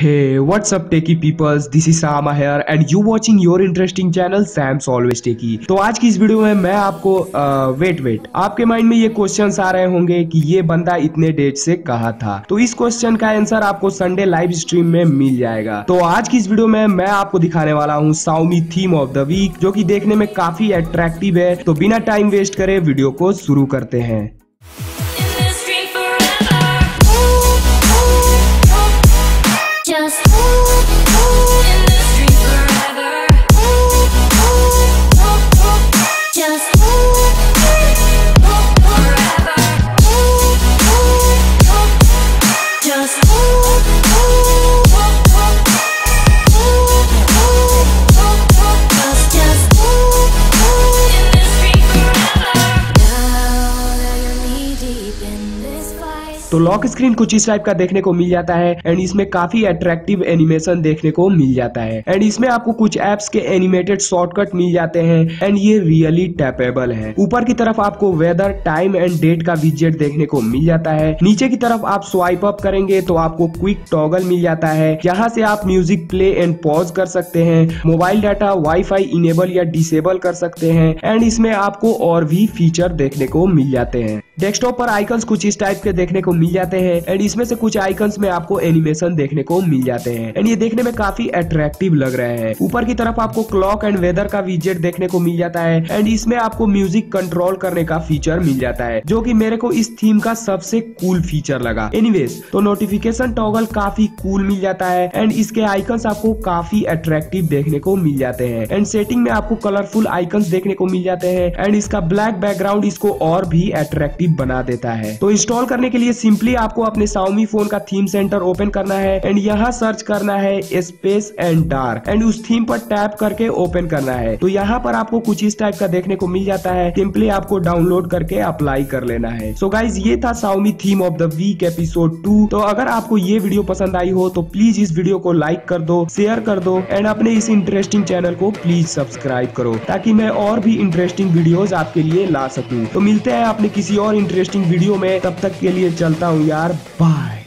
Hey, what's up techie peoples, this is Sama here and you watching your interesting channel Sam's Always Techie। तो आज की इस video में मैं आपको वेट आपके माइंड में ये क्वेश्चंस आ रहे होंगे कि ये बंदा इतने डेट से कहा था। तो इस क्वेश्चन का आंसर आपको संडे लाइव स्ट्रीम में मिल जाएगा। तो आज की इस वीडियो में मैं आपको दिखाने वाला हूँ Xiaomi theme of the week, जो की देखने में काफी अट्रैक्टिव है। तो बिना टाइम वेस्ट करे वीडियो को शुरू करते हैं। तो लॉक स्क्रीन कुछ इस टाइप का देखने को मिल जाता है एंड इसमें काफी अट्रैक्टिव एनिमेशन देखने को मिल जाता है एंड इसमें आपको कुछ एप्स के एनिमेटेड शॉर्टकट मिल जाते हैं एंड ये रियली टैपेबल है। ऊपर की तरफ आपको वेदर, टाइम एंड डेट का विजेट देखने को मिल जाता है। नीचे की तरफ आप स्वाइप अप करेंगे तो आपको क्विक टॉगल मिल जाता है, जहाँ से आप म्यूजिक प्ले एंड पॉज कर सकते हैं, मोबाइल डाटा, वाईफाई इनेबल या डिसेबल कर सकते हैं एंड इसमें आपको और भी फीचर देखने को मिल जाते हैं। डेस्कटॉप पर आइकन्स कुछ इस टाइप के देखने को मिल जाते हैं एंड इसमें से कुछ आइकन्स में आपको एनिमेशन देखने को मिल जाते हैं एंड ये देखने में काफी अट्रैक्टिव लग रहे हैं। ऊपर की तरफ आपको क्लॉक एंड वेदर का विजेट देखने को मिल जाता है एंड इसमें आपको म्यूजिक कंट्रोल करने का फीचर मिल जाता है, जो कि मेरे को इस थीम का सबसे कूल फीचर लगा। एनीवेज, तो नोटिफिकेशन टॉगल काफी कूल मिल जाता है एंड इसके आइकन्स आपको काफी अट्रैक्टिव देखने को मिल जाते हैं एंड सेटिंग में आपको कलरफुल आइकन्स देखने को मिल जाते हैं एंड इसका ब्लैक बैकग्राउंड इसको और भी अट्रैक्टिव बना देता है। तो इंस्टॉल करने के लिए सिंपली आपको अपने Xiaomi फोन का थीम सेंटर ओपन करना है एंड यहाँ सर्च करना है स्पेस एंड डार्क एंड उस थीम पर टैप करके ओपन करना है। तो यहाँ पर आपको कुछ इस टाइप का देखने को मिल जाता है, सिंपली आपको डाउनलोड करके अप्लाई कर लेना है। सो गाइज, ये था Xiaomi theme of the week episode 2। तो अगर आपको ये वीडियो पसंद आई हो तो प्लीज इस वीडियो को लाइक कर दो, शेयर कर दो एंड अपने इस इंटरेस्टिंग चैनल को प्लीज सब्सक्राइब करो ताकि मैं और भी इंटरेस्टिंग वीडियोज आपके लिए ला सकूँ। तो मिलते हैं अपने किसी और इंटरेस्टिंग वीडियो में, तब तक के लिए चलता हूँ यार, बाय।